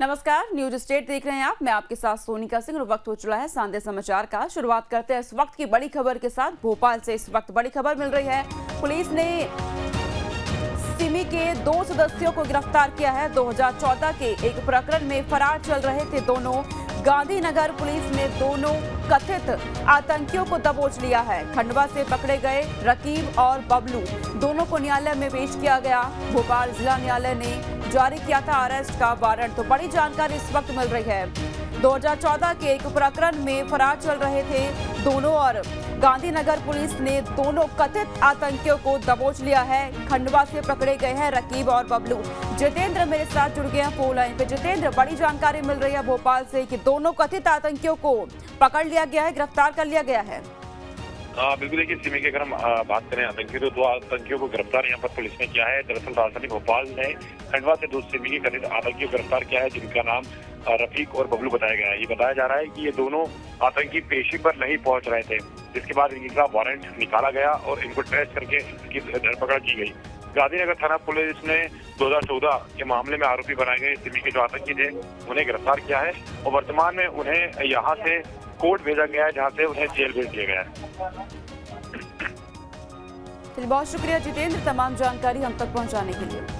नमस्कार, news state देख रहे हैं आप। मैं आपके साथ सोनिया सिंह। वक्त हो चुका है सांदे समाचार का। शुरुआत करते हैं इस वक्त की बड़ी खबर के साथ। भोपाल से इस वक्त बड़ी खबर मिल रही है। पुलिस ने सिमी के 2 सदस्यों को गिरफ्तार किया है। 2014 के एक प्रकरण में फरार चल रहे थे दोनों। गांधीनगर पुलिस ने दोनों कथित आतंकियों को दबोच लिया है। खंडवा से पकड़े गए रकीब और बबलू दोनों को न्यायालय में पेश किया गया। भोपाल जिला न्यायालय ने जारी किया था अरेस्ट का वारंट। तो बड़ी जानकारी इस वक्त मिल रही है। 2014 के एक प्रकरण में फरार चल रहे थे दोनों और गांधीनगर पुलिस ने दोनों कथित आतंकियों को दबोच लिया है। खंडवा से पकड़े गए हैं रकीब और बबलू। जितेंद्र मेरे साथ जुड़ गए हैं फोन लाइन पे। जितेंद्र, बड़ी जानकारी मिल रही है भोपाल से कि दोनों कथित आतंकियों को पकड़ लिया गया है, गिरफ्तार कर लिया गया है। बिल्कुल, देखिए सिमी के अगर हम बात करें आतंकी तो 2 आतंकियों को गिरफ्तार यहाँ पर पुलिस ने किया है। दरअसल राजधानी भोपाल ने खंडवा से 2 सिमी के कथित आतंकियों को गिरफ्तार किया है, जिनका नाम रफीक और बबलू बताया गया है। ये बताया जा रहा है कि ये दोनों आतंकी पेशी पर नहीं पहुंच रहे थे, जिसके बाद इनके खिलाफ वारंट निकाला गया और इनको ट्रेस करके इनकी धरपकड़ की गई। गांधीनगर थाना पुलिस ने 2014 के मामले में आरोपी बनाए गए सिमी के जो आतंकी थे उन्हें गिरफ्तार किया है और वर्तमान में उन्हें यहाँ से कोर्ट भेजा गया है, जहाँ से उन्हें जेल भेज दिया गया है। बहुत शुक्रिया जितेंद्र, तमाम जानकारी हम तक पहुँचाने के लिए।